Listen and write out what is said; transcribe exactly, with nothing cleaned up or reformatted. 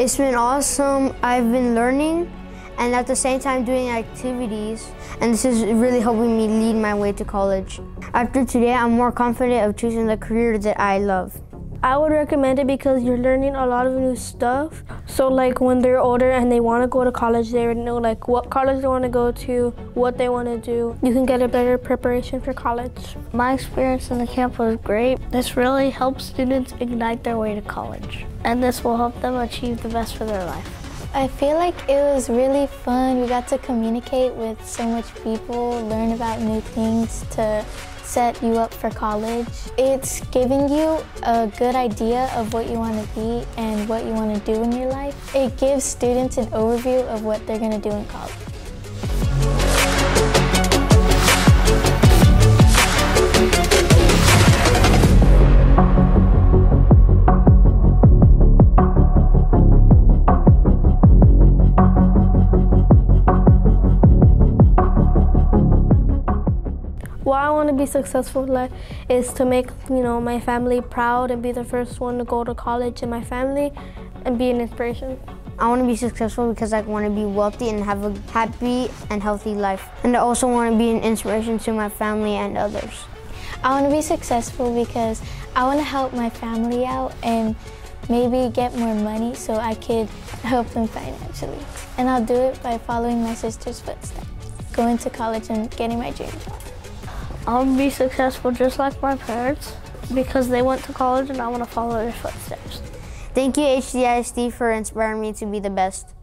It's been awesome. I've been learning and at the same time doing activities, and this is really helping me lead my way to college. After today, I'm more confident of choosing the career that I love. I would recommend it because you're learning a lot of new stuff. So like when they're older and they want to go to college, they would know like what college they want to go to, what they want to do. You can get a better preparation for college. My experience in the camp was great. This really helps students ignite their way to college, and this will help them achieve the best for their life. I feel like it was really fun. We got to communicate with so much people, learn about new things to set you up for college. It's giving you a good idea of what you want to be and what you want to do in your life. It gives students an overview of what they're going to do in college. What I want to be successful in life is to make, you know, my family proud and be the first one to go to college in my family and be an inspiration. I want to be successful because I want to be wealthy and have a happy and healthy life. And I also want to be an inspiration to my family and others. I want to be successful because I want to help my family out and maybe get more money so I could help them financially. And I'll do it by following my sister's footsteps, going to college and getting my dream job. I'll be successful just like my parents because they went to college and I want to follow their footsteps. Thank you, H D I S D, for inspiring me to be the best.